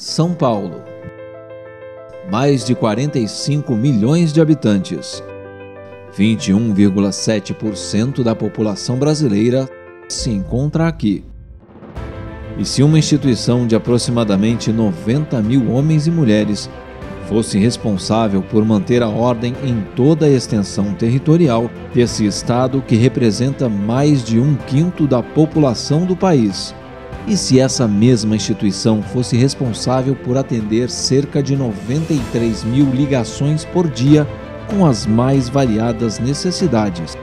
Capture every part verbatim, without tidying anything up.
São Paulo. Mais de quarenta e cinco milhões de habitantes. vinte e um vírgula sete por cento da população brasileira se encontra aqui. E se uma instituição de aproximadamente noventa mil homens e mulheres fosse responsável por manter a ordem em toda a extensão territorial desse estado que representa mais de um quinto da população do país, e se essa mesma instituição fosse responsável por atender cerca de noventa e três mil ligações por dia com as mais variadas necessidades,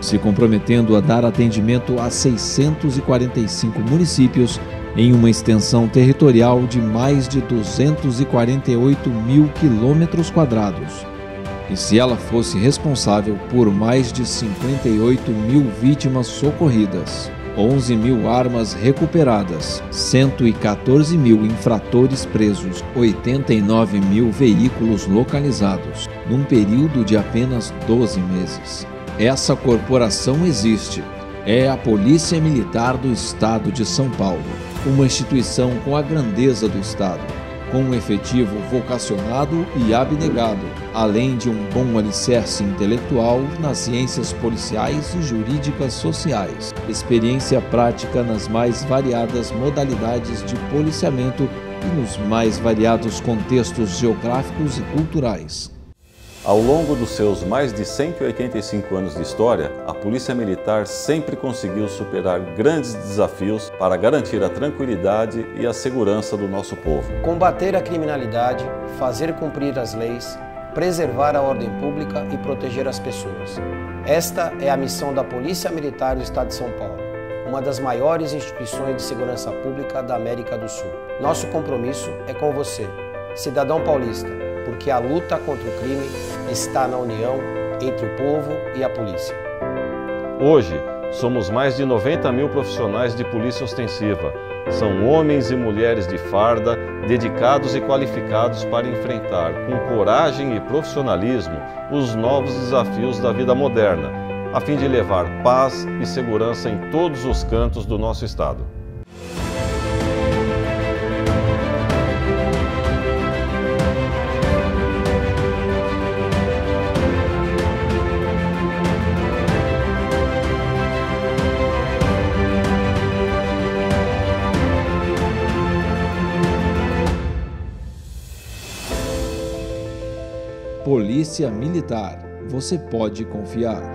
se comprometendo a dar atendimento a seiscentos e quarenta e cinco municípios em uma extensão territorial de mais de duzentos e quarenta e oito mil quilômetros quadrados. E se ela fosse responsável por mais de cinquenta e oito mil vítimas socorridas, onze mil armas recuperadas, cento e quatorze mil infratores presos, oitenta e nove mil veículos localizados, num período de apenas doze meses. Essa corporação existe. É a Polícia Militar do Estado de São Paulo, uma instituição com a grandeza do Estado, com um efetivo vocacionado e abnegado, além de um bom alicerce intelectual nas ciências policiais e jurídicas sociais, experiência prática nas mais variadas modalidades de policiamento e nos mais variados contextos geográficos e culturais. Ao longo dos seus mais de cento e oitenta e cinco anos de história, a Polícia Militar sempre conseguiu superar grandes desafios para garantir a tranquilidade e a segurança do nosso povo. Combater a criminalidade, fazer cumprir as leis, preservar a ordem pública e proteger as pessoas. Esta é a missão da Polícia Militar do Estado de São Paulo, uma das maiores instituições de segurança pública da América do Sul. Nosso compromisso é com você, cidadão paulista, porque a luta contra o crime está na união entre o povo e a polícia. Hoje, somos mais de noventa mil profissionais de polícia ostensiva. São homens e mulheres de farda, dedicados e qualificados para enfrentar, com coragem e profissionalismo, os novos desafios da vida moderna, a fim de levar paz e segurança em todos os cantos do nosso estado. Polícia Militar, você pode confiar.